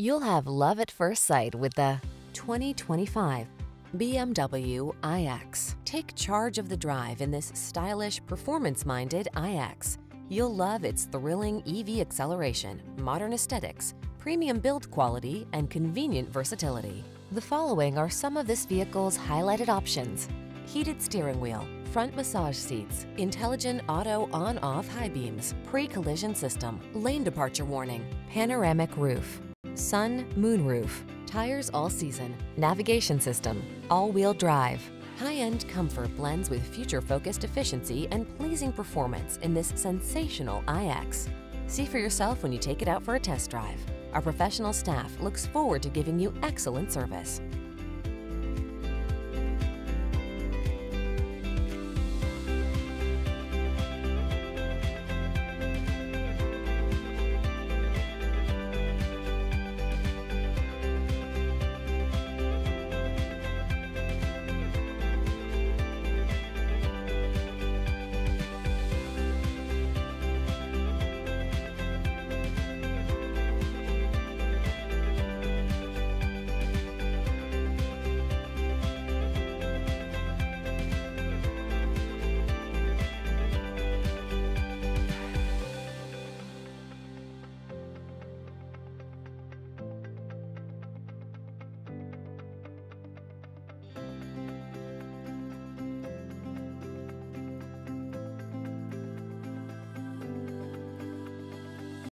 You'll have love at first sight with the 2025 BMW iX. Take charge of the drive in this stylish, performance-minded iX. You'll love its thrilling EV acceleration, modern aesthetics, premium build quality, and convenient versatility. The following are some of this vehicle's highlighted options: heated steering wheel, front massage seats, intelligent auto on-off high beams, pre-collision system, lane departure warning, panoramic roof, sun, moon roof, tires all season, navigation system, all-wheel drive. High-end comfort blends with future-focused efficiency and pleasing performance in this sensational iX. See for yourself when you take it out for a test drive. Our professional staff looks forward to giving you excellent service.